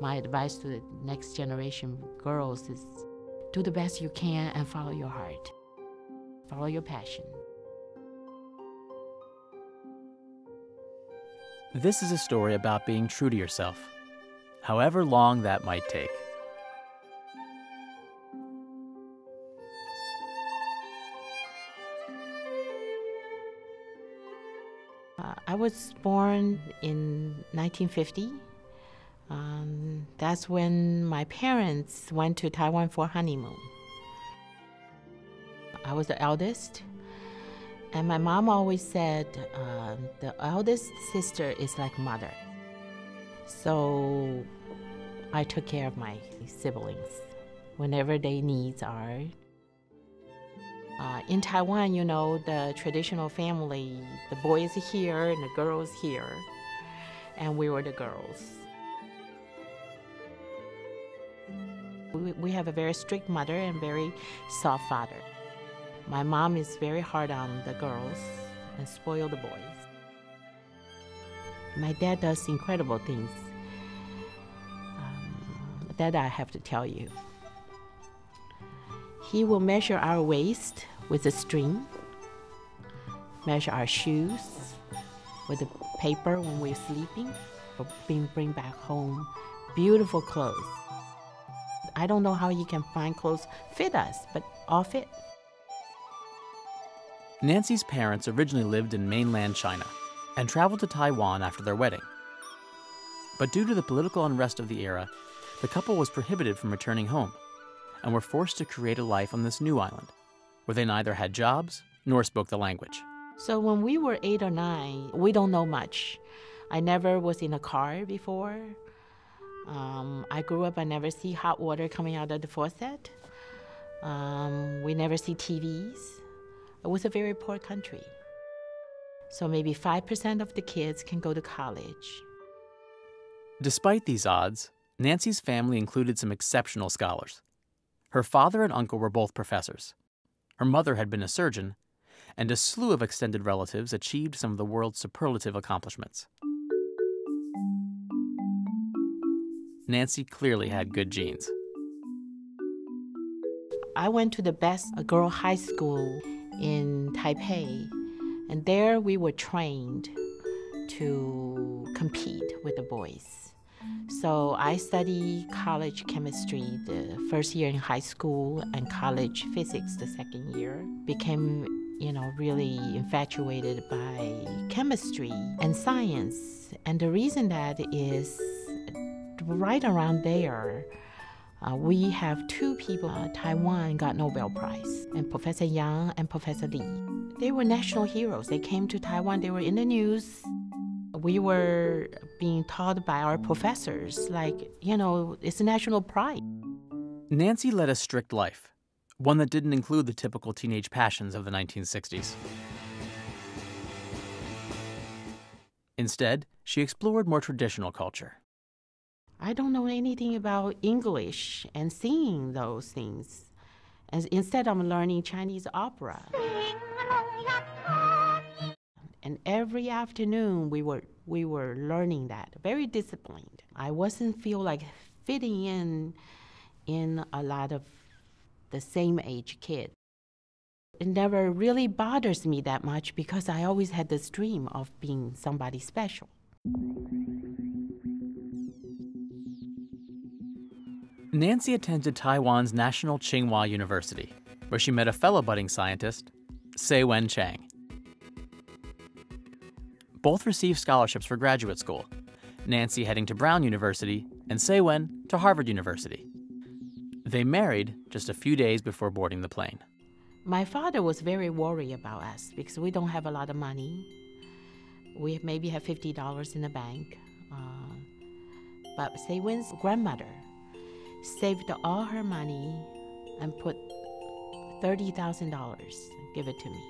My advice to the next generation girls is do the best you can and follow your heart. Follow your passion. This is a story about being true to yourself, however long that might take. I was born in 1950. That's when my parents went to Taiwan for honeymoon. I was the eldest, and my mom always said the eldest sister is like mother. So I took care of my siblings whenever their needs are. In Taiwan, you know, the traditional family, the boy is here and the girl is here, and we were the girls. We have a very strict mother and very soft father. My mom is very hard on the girls and spoil the boys. My dad does incredible things that I have to tell you. He will measure our waist with a string, measure our shoes with a paper when we're sleeping, or bring back home beautiful clothes. I don't know how he can find clothes fit us, but all fit. Nancy's parents originally lived in mainland China and traveled to Taiwan after their wedding. But due to the political unrest of the era, the couple was prohibited from returning home and were forced to create a life on this new island, where they neither had jobs nor spoke the language. So when we were 8 or 9, we don't know much. I never was in a car before. I grew up, I never see hot water coming out of the faucet. We never see TVs. It was a very poor country. So maybe 5% of the kids can go to college. Despite these odds, Nancy's family included some exceptional scholars. Her father and uncle were both professors. Her mother had been a surgeon, and a slew of extended relatives achieved some of the world's superlative accomplishments. Nancy clearly had good genes. I went to the best girl high school in Taipei, and there we were trained to compete with the boys. So I studied college chemistry the first year in high school and college physics the second year. Became, you know, really infatuated by chemistry and science. And the reason that is right around there, we have two people in Taiwan got Nobel Prize, and Professor Yang and Professor Li. They were national heroes. They came to Taiwan, they were in the news. We were being taught by our professors, like, you know, it's a national pride. Nancy led a strict life, one that didn't include the typical teenage passions of the 1960s. Instead, she explored more traditional culture. I don't know anything about English and singing those things. And instead, I'm learning Chinese opera. And every afternoon, we were learning that, very disciplined. I wasn't feel like fitting in a lot of the same age kids. It never really bothers me that much because I always had this dream of being somebody special. Nancy attended Taiwan's National Tsinghua University, where she met a fellow budding scientist, Hsi-Wen Chang. Both received scholarships for graduate school, Nancy heading to Brown University and Hsi-Wen to Harvard University. They married just a few days before boarding the plane. My father was very worried about us because we don't have a lot of money. We maybe have $50 in the bank. But Hsi-Wen's grandmother saved all her money and put $30,000, give it to me.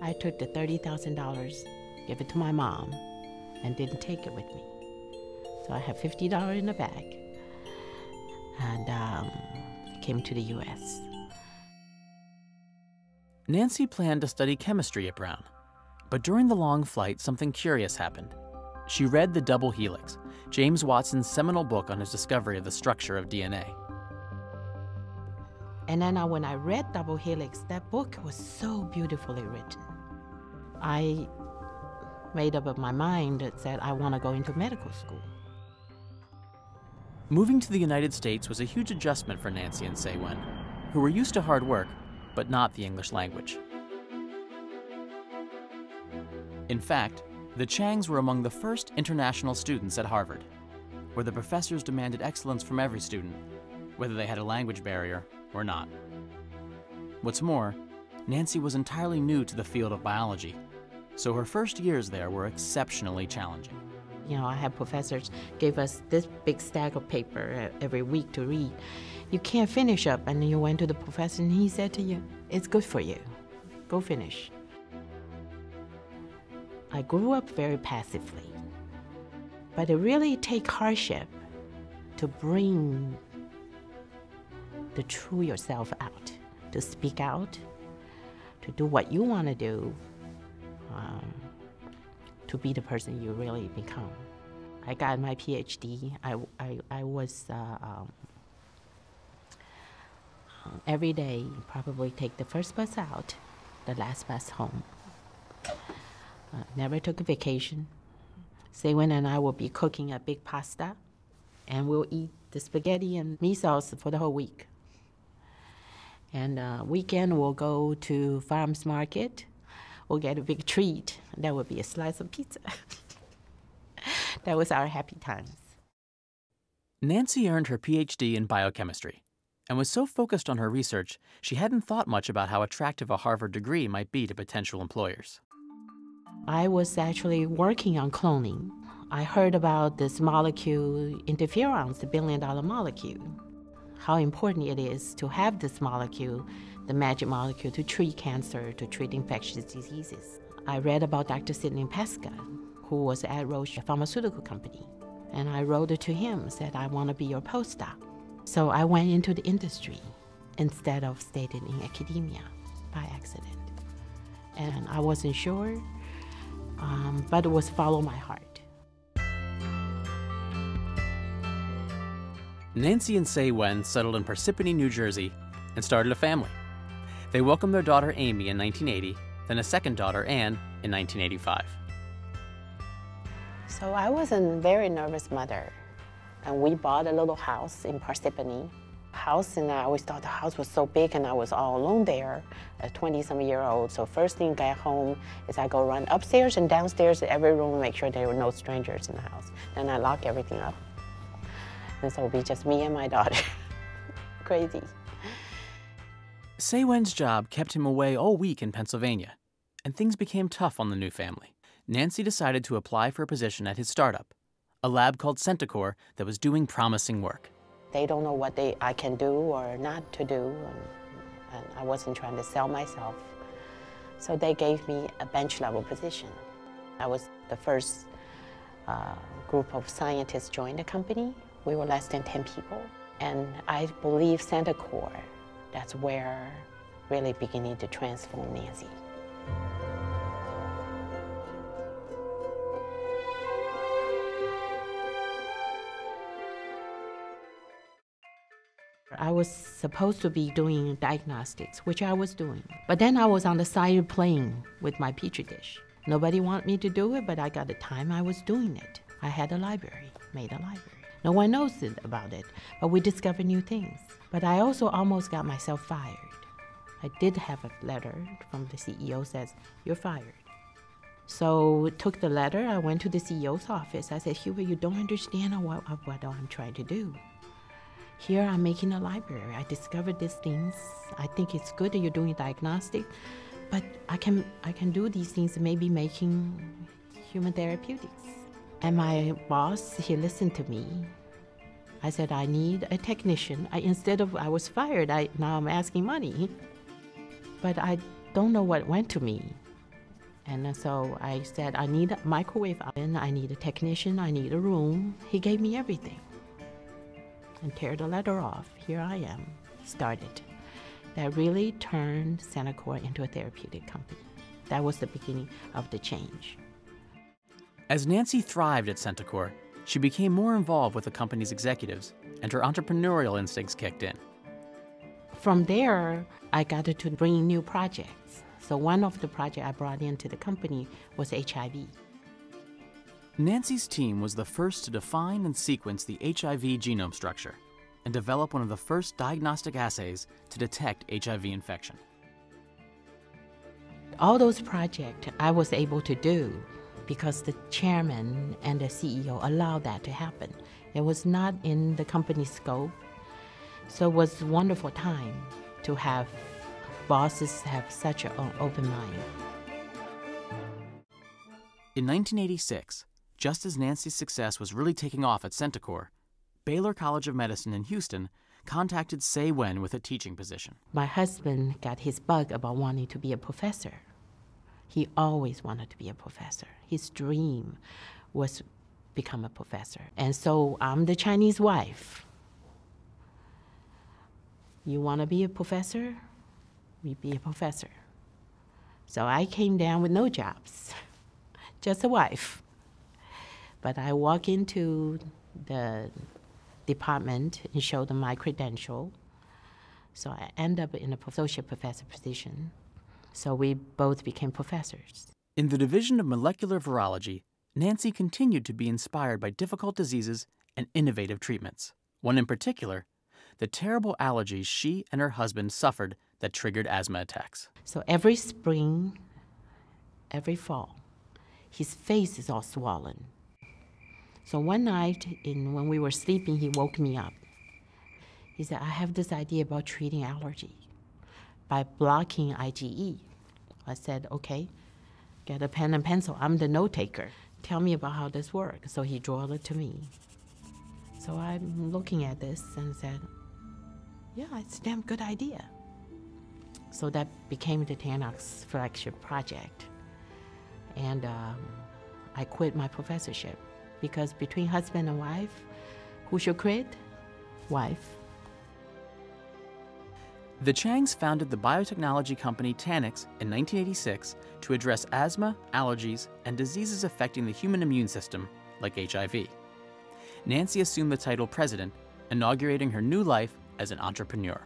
I took the $30,000, gave it to my mom, and didn't take it with me. So I have $50 in the bag, and came to the US. Nancy planned to study chemistry at Brown, but during the long flight, something curious happened. She read The Double Helix, James Watson's seminal book on his discovery of the structure of DNA. And then when I read Double Helix, that book was so beautifully written. I made up my mind that said I want to go into medical school. Moving to the United States was a huge adjustment for Nancy and Hsi-Wen, who were used to hard work, but not the English language. In fact, the Changs were among the first international students at Harvard, where the professors demanded excellence from every student, whether they had a language barrier or not. What's more, Nancy was entirely new to the field of biology, so her first years there were exceptionally challenging. You know, I had professors give us this big stack of paper every week to read. You can't finish up, and you went to the professor and he said to you, it's good for you, go finish. I grew up very passively, but it really takes hardship to bring the true yourself out, to speak out, to do what you want to do, to be the person you really become. I got my PhD. I was every day probably take the first bus out, the last bus home. Never took a vacation. Hsi-Wen and I will be cooking a big pasta, and we'll eat the spaghetti and meat sauce for the whole week. And weekend we'll go to farmers market. We'll get a big treat. That would be a slice of pizza. That was our happy times. Nancy earned her PhD in biochemistry and was so focused on her research, she hadn't thought much about how attractive a Harvard degree might be to potential employers. I was actually working on cloning. I heard about this molecule interferons, the billion-dollar molecule, how important it is to have this molecule, the magic molecule, to treat cancer, to treat infectious diseases. I read about Dr. Sidney Peska, who was at Roche Pharmaceutical Company, and I wrote it to him, said, I want to be your postdoc. So I went into the industry instead of staying in academia by accident. And I wasn't sure. But it was follow my heart. Nancy and Hsi-Wen settled in Parsippany, New Jersey, and started a family. They welcomed their daughter Amy in 1980, then a second daughter Anne in 1985. So I was a very nervous mother, and we bought a little house in Parsippany. And I always thought the house was so big, and I was all alone there, a 20-some-year-old. So first thing I got home is I go run upstairs and downstairs to every room and make sure there were no strangers in the house. Then I lock everything up. And so it'll be just me and my daughter. Crazy. Hsi-Wen's job kept him away all week in Pennsylvania, and things became tough on the new family. Nancy decided to apply for a position at his startup, a lab called Centocor that was doing promising work. They don't know what I can do or not to do, and I wasn't trying to sell myself. So they gave me a bench-level position. I was the first group of scientists joined the company. We were less than 10 people. And I believe Centocor, that's where really beginning to transform Nancy. I was supposed to be doing diagnostics, which I was doing. But then I was on the side playing with my Petri dish. Nobody wanted me to do it, but I got the time I was doing it. I had a library, made a library. No one knows about it, but we discovered new things. But I also almost got myself fired. I did have a letter from the CEO says, you're fired. So took the letter, I went to the CEO's office. I said, Hubert, you don't understand what I'm trying to do. Here I'm making a library. I discovered these things. I think it's good that you're doing diagnostic, but I can do these things, maybe making human therapeutics. And my boss, he listened to me. I said, I need a technician. Instead of I was fired, now I'm asking money. But I don't know what went to me. And so I said, I need a microwave oven, I need a technician, I need a room. He gave me everything. And tear the letter off, here I am, started. That really turned Centocor into a therapeutic company. That was the beginning of the change. As Nancy thrived at Centocor, She became more involved with the company's executives, and her entrepreneurial instincts kicked in. From there, I got to bring new projects. So one of the projects I brought into the company was HIV. Nancy's team was the first to define and sequence the HIV genome structure and develop one of the first diagnostic assays to detect HIV infection. All those projects I was able to do because the chairman and the CEO allowed that to happen. It was not in the company's scope, so it was a wonderful time to have bosses have such an open mind. In 1986, just as Nancy's success was really taking off at Centocor, Baylor College of Medicine in Houston contacted Hsi-Wen with a teaching position. My husband got his bug about wanting to be a professor. He always wanted to be a professor. His dream was to become a professor. And so I'm the Chinese wife. You want to be a professor? We be a professor. So I came down with no jobs, just a wife. But I walk into the department and show them my credential. So I end up in an associate professor position. So we both became professors. In the division of molecular virology, Nancy continued to be inspired by difficult diseases and innovative treatments. One in particular, the terrible allergies she and her husband suffered that triggered asthma attacks. So every spring, every fall, his face is all swollen. So one night, when we were sleeping, he woke me up. He said, I have this idea about treating allergy by blocking IgE. I said, okay, get a pen and pencil. I'm the note taker. Tell me about how this works. So he drew it to me. So I'm looking at this and said, yeah, it's a damn good idea. So that became the Tanox flagship project. And I quit my professorship. Because between husband and wife, who should quit? Wife. The Changs founded the biotechnology company Tanox in 1986 to address asthma, allergies, and diseases affecting the human immune system, like HIV. Nancy assumed the title president, inaugurating her new life as an entrepreneur.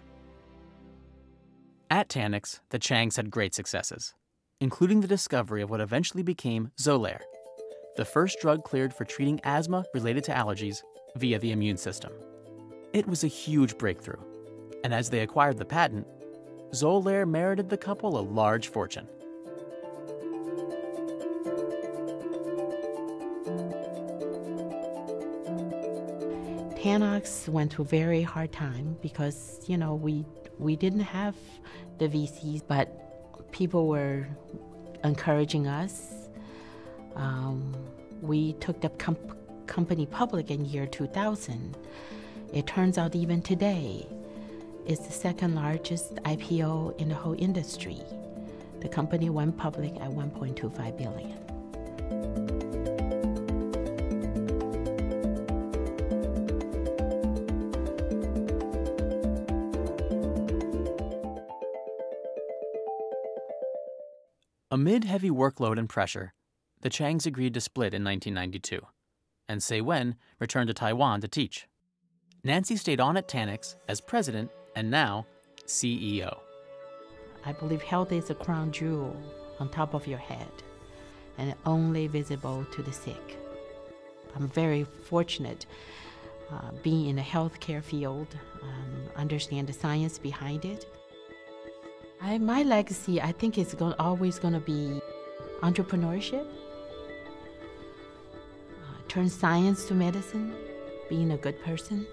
At Tanox, the Changs had great successes, including the discovery of what eventually became Xolair, the first drug cleared for treating asthma related to allergies via the immune system. It was a huge breakthrough, and as they acquired the patent, Xolair merited the couple a large fortune. Tanox went through a very hard time because, you know, we didn't have the VCs, but people were encouraging us. We took the company public in year 2000. It turns out even today, it's the second largest IPO in the whole industry. The company went public at $1.25 billion. Amid heavy workload and pressure, the Changs agreed to split in 1992, and Hsi-Wen returned to Taiwan to teach. Nancy stayed on at Tanox as president and now CEO. I believe health is a crown jewel on top of your head and only visible to the sick. I'm very fortunate being in the healthcare field, understand the science behind it. My legacy, I think, is always going to be entrepreneurship. Turn science to medicine, being a good person,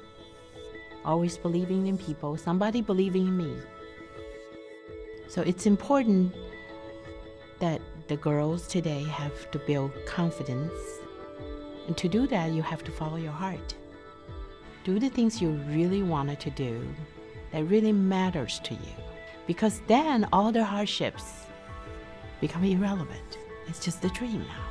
always believing in people, somebody believing in me. So it's important that the girls today have to build confidence. And to do that, you have to follow your heart. Do the things you really wanted to do that really matters to you. Because then all the hardships become irrelevant. It's just a dream now.